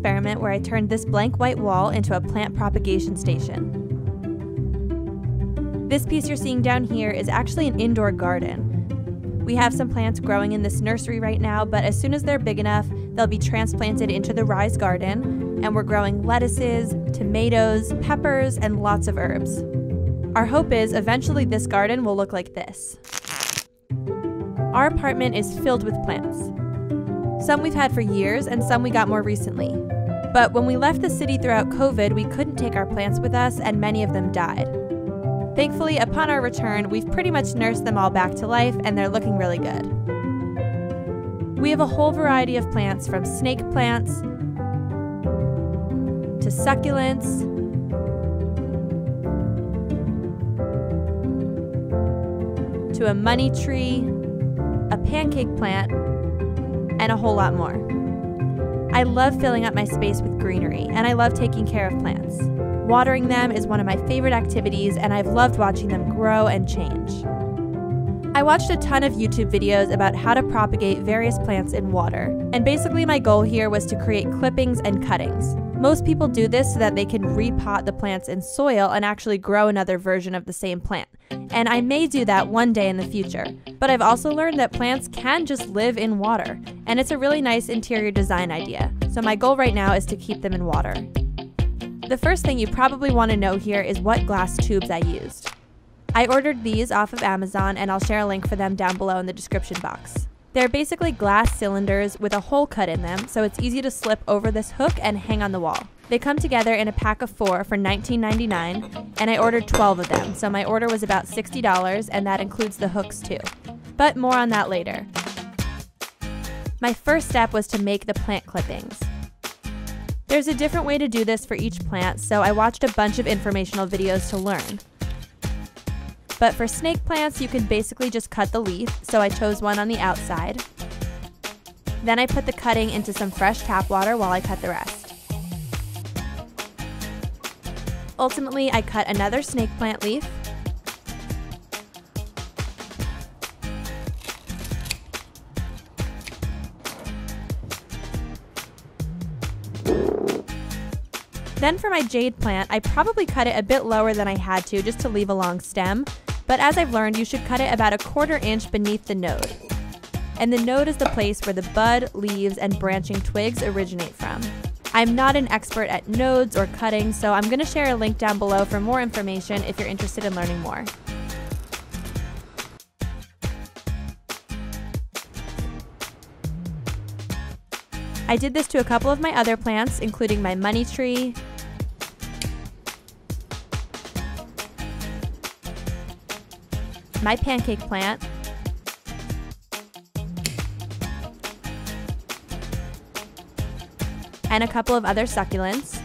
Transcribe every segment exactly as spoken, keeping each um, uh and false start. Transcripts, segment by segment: experiment where I turned this blank white wall into a plant propagation station. This piece you're seeing down here is actually an indoor garden. We have some plants growing in this nursery right now, but as soon as they're big enough, they'll be transplanted into the Rise Garden, and we're growing lettuces, tomatoes, peppers, and lots of herbs. Our hope is eventually this garden will look like this. Our apartment is filled with plants. Some we've had for years and some we got more recently. But when we left the city throughout COVID, we couldn't take our plants with us and many of them died. Thankfully, upon our return, we've pretty much nursed them all back to life and they're looking really good. We have a whole variety of plants, from snake plants to succulents to a money tree, a pancake plant, and a whole lot more. I love filling up my space with greenery, and I love taking care of plants. Watering them is one of my favorite activities, and I've loved watching them grow and change. I watched a ton of YouTube videos about how to propagate various plants in water, and basically my goal here was to create clippings and cuttings. Most people do this so that they can repot the plants in soil and actually grow another version of the same plant. And I may do that one day in the future. But I've also learned that plants can just live in water, and it's a really nice interior design idea. So my goal right now is to keep them in water. The first thing you probably want to know here is what glass tubes I used. I ordered these off of Amazon, and I'll share a link for them down below in the description box. They're basically glass cylinders with a hole cut in them, so it's easy to slip over this hook and hang on the wall. They come together in a pack of four for nineteen ninety-nine, and I ordered twelve of them, so my order was about sixty dollars, and that includes the hooks too. But more on that later. My first step was to make the plant clippings. There's a different way to do this for each plant, so I watched a bunch of informational videos to learn. But for snake plants, you can basically just cut the leaf, so I chose one on the outside. Then I put the cutting into some fresh tap water while I cut the rest. Ultimately, I cut another snake plant leaf. Then for my jade plant, I probably cut it a bit lower than I had to just to leave a long stem. But as I've learned, you should cut it about a quarter inch beneath the node. And the node is the place where the bud, leaves, and branching twigs originate from. I'm not an expert at nodes or cutting, so I'm going to share a link down below for more information if you're interested in learning more. I did this to a couple of my other plants, including my money tree, my pancake plant, and a couple of other succulents.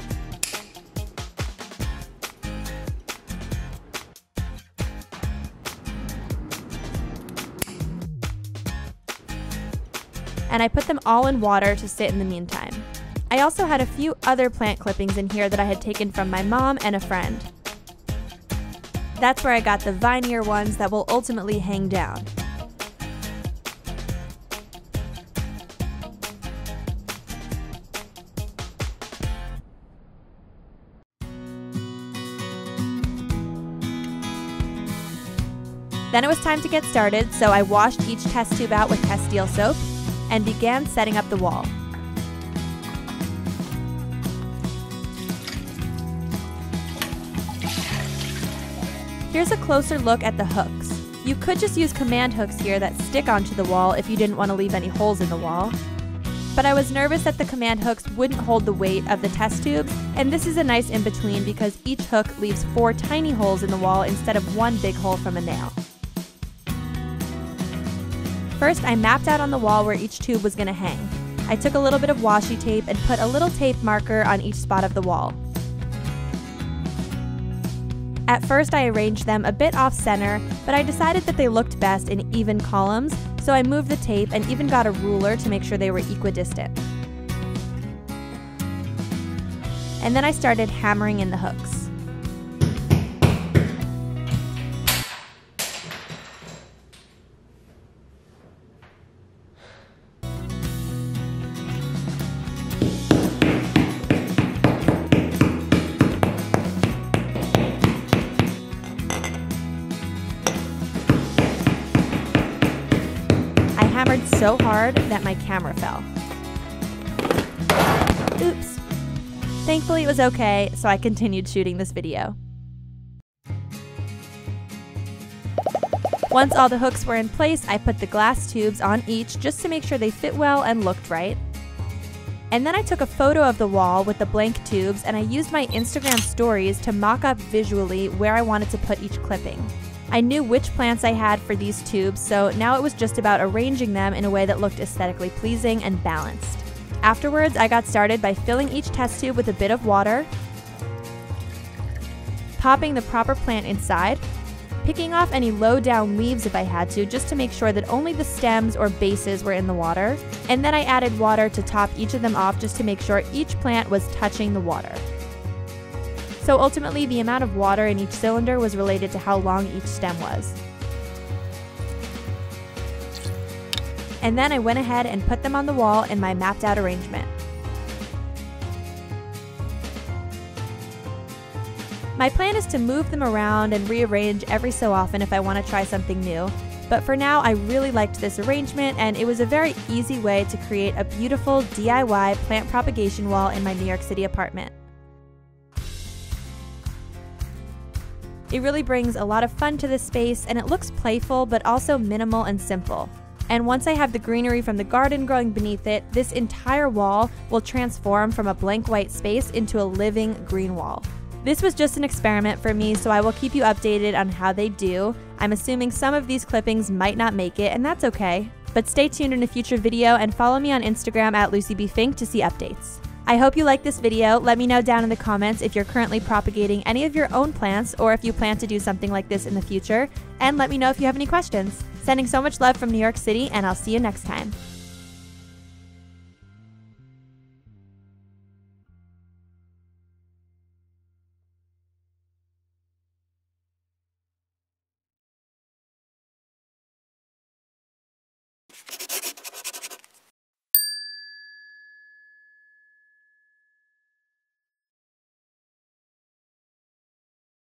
And I put them all in water to sit in the meantime. I also had a few other plant clippings in here that I had taken from my mom and a friend. That's where I got the vinier ones that will ultimately hang down. Then it was time to get started, so I washed each test tube out with Castile soap and began setting up the wall. Here's a closer look at the hooks. You could just use command hooks here that stick onto the wall if you didn't want to leave any holes in the wall. But I was nervous that the command hooks wouldn't hold the weight of the test tubes, and this is a nice in-between because each hook leaves four tiny holes in the wall instead of one big hole from a nail. First, I mapped out on the wall where each tube was going to hang. I took a little bit of washi tape and put a little tape marker on each spot of the wall. At first, I arranged them a bit off-center, but I decided that they looked best in even columns, so I moved the tape and even got a ruler to make sure they were equidistant. And then I started hammering in the hooks. hammered so hard that my camera fell. Oops. Thankfully it was okay, so I continued shooting this video. Once all the hooks were in place, I put the glass tubes on each just to make sure they fit well and looked right. And then I took a photo of the wall with the blank tubes, and I used my Instagram stories to mock up visually where I wanted to put each clipping. I knew which plants I had for these tubes, so now it was just about arranging them in a way that looked aesthetically pleasing and balanced. Afterwards, I got started by filling each test tube with a bit of water, popping the proper plant inside, picking off any low down leaves if I had to, just to make sure that only the stems or bases were in the water, and then I added water to top each of them off just to make sure each plant was touching the water. So ultimately, the amount of water in each cylinder was related to how long each stem was. And then I went ahead and put them on the wall in my mapped out arrangement. My plan is to move them around and rearrange every so often if I want to try something new, but for now I really liked this arrangement, and it was a very easy way to create a beautiful D I Y plant propagation wall in my New York City apartment. It really brings a lot of fun to this space, and it looks playful but also minimal and simple. And once I have the greenery from the garden growing beneath it, this entire wall will transform from a blank white space into a living green wall. This was just an experiment for me, so I will keep you updated on how they do. I'm assuming some of these clippings might not make it, and that's okay. But stay tuned in a future video and follow me on Instagram at Lucie B Fink to see updates. I hope you liked this video. Let me know down in the comments if you're currently propagating any of your own plants or if you plan to do something like this in the future. And let me know if you have any questions. Sending so much love from New York City, and I'll see you next time.